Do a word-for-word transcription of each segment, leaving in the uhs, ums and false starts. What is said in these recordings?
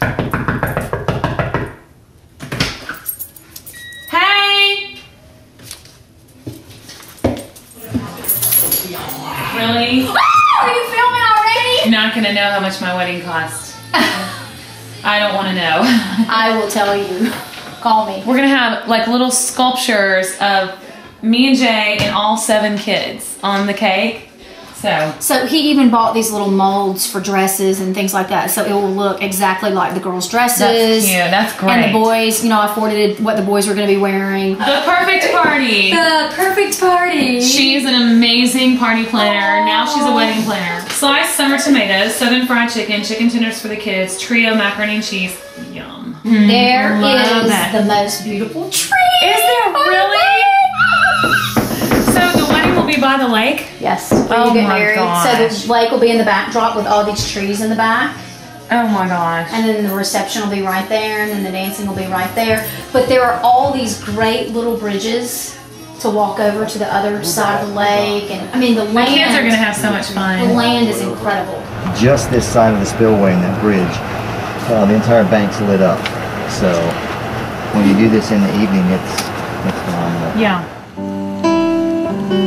Hey! Really? Oh, are you filming already? I'm not gonna know how much my wedding cost. I don't wanna know. I will tell you. Call me. We're gonna have like little sculptures of me and Jay and all seven kids on the cake. So. so he even bought these little molds for dresses and things like that, so it will look exactly like the girls' dresses. That's cute. That's great. And the boys, you know, I forwarded what the boys were going to be wearing. The perfect party. The perfect party. She's an amazing party planner. Oh. Now she's a wedding planner. Sliced summer tomatoes, southern fried chicken, chicken tenders for the kids, trio macaroni and cheese. Yum. Mm, there is that. The most beautiful tree. Is there really? Be by the lake? Yes. Oh my married. gosh. So the lake will be in the backdrop with all these trees in the back. Oh my gosh. And then the reception will be right there, and then the dancing will be right there. But there are all these great little bridges to walk over to the other side of the lake. And I mean, the land. My kids are going to have so much fun. The land is incredible. Just this side of the spillway and that bridge, uh, the entire bank's lit up. So when you do this in the evening, it's, it's phenomenal. Yeah. It's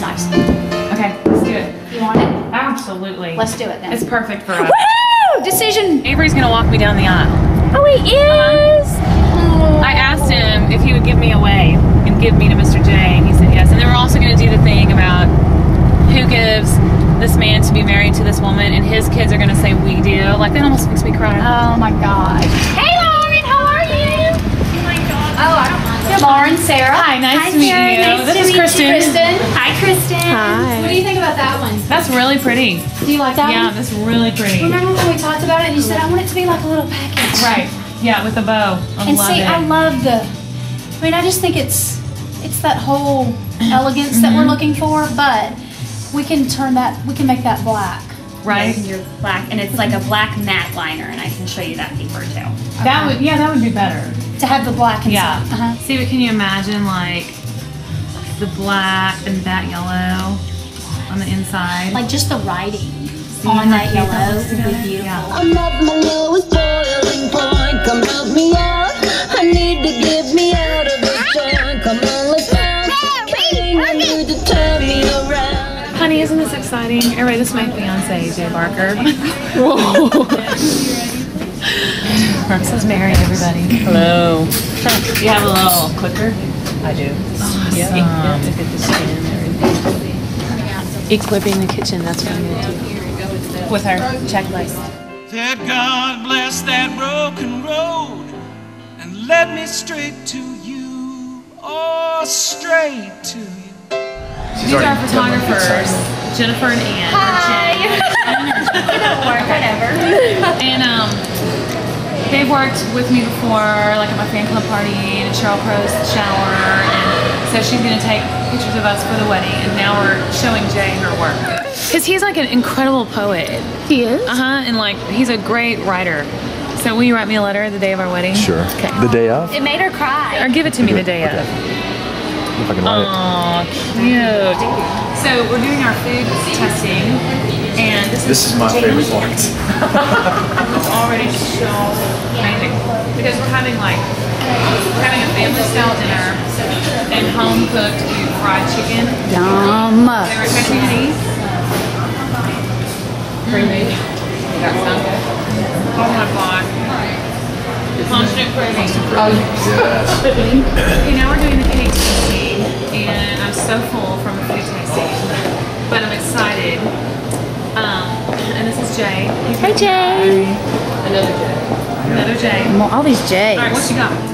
nice. Okay, let's do it. You want it? Absolutely. Let's do it then. It's perfect for us. Woo! Decision! Avery's gonna walk me down the aisle. Oh, he is! Uh-huh. I asked him if he would give me a wave and give me to Mister J, and he said yes. And then we're also gonna do the thing about who gives this man to be married to this woman, and his kids are gonna say we do. Like, that almost makes me cry. Oh my gosh. Hey Lauren, how are you? Oh my god. Oh, I don't mind. Hey, Lauren, Sarah. Hi, nice Hi, to meet Sarah. you. Nice this to is meet Kristen. You, Kristen. Hi, Kristen. Hi. What do you think about that one? That's really pretty. Do you like that yeah, one? Yeah, that's really pretty. Remember when we talked about it and you said I want it to be like a little package? Right. Yeah, with a bow. I and love see, it. I love the. I mean, I just think it's it's that whole elegance mm-hmm. that we're looking for, but we can turn that. We can make that black. Right. Yes, you're black, and it's like a black matte liner, and I can show you that paper too. Okay. That would. Yeah, that would be better to have the black inside. Yeah. Uh-huh. See, but can you imagine like the black and that yellow on the inside? Like just the writing see on that yellow would be beautiful. Yeah. I'm at my lowest boiling point. Come help me out, I need to get me out of this time. Come on, let's dance, I need you to turn me around. Honey, isn't this exciting? Alright, this is my fiancé, Jay Barker. Whoa. This is Mary, everybody. Hello. You have a little clicker? I do. Awesome. Yeah, I have to get the skin and everything. Equipping the kitchen, that's what I'm going to do. With our checklist. That God bless that broken road and led me straight to you, oh, straight to you. She's These are photographers, Jennifer and Ann. Hi! They don't work, whatever. And um, they've worked with me before, like at my fan club party and Cheryl Crow's shower, and so she's gonna take pictures of us for the wedding, and now we're showing Jay her work. Because he's like an incredible poet. He is? Uh-huh, and like, he's a great writer. So will you write me a letter the day of our wedding? Sure. Okay. The day of? It made her cry. Or give it to me the day okay. of. If I can write Aww, it. Aw, cute. So we're doing our food testing, and this is- This is my favorite part. It's already so amazing. Because we're having like, we're having a family-style dinner and home-cooked fried chicken. Yum. They were testing these. Creamy. That sounds good. Oh my god. Constant creamy. Oh, yes. Okay, now we're doing the food tasting, and I'm so full from the food tasting, but I'm excited. Um, and this is Jay. Hey, Jay. Another Jay. Another Jay. All these Jays. All right, what you got?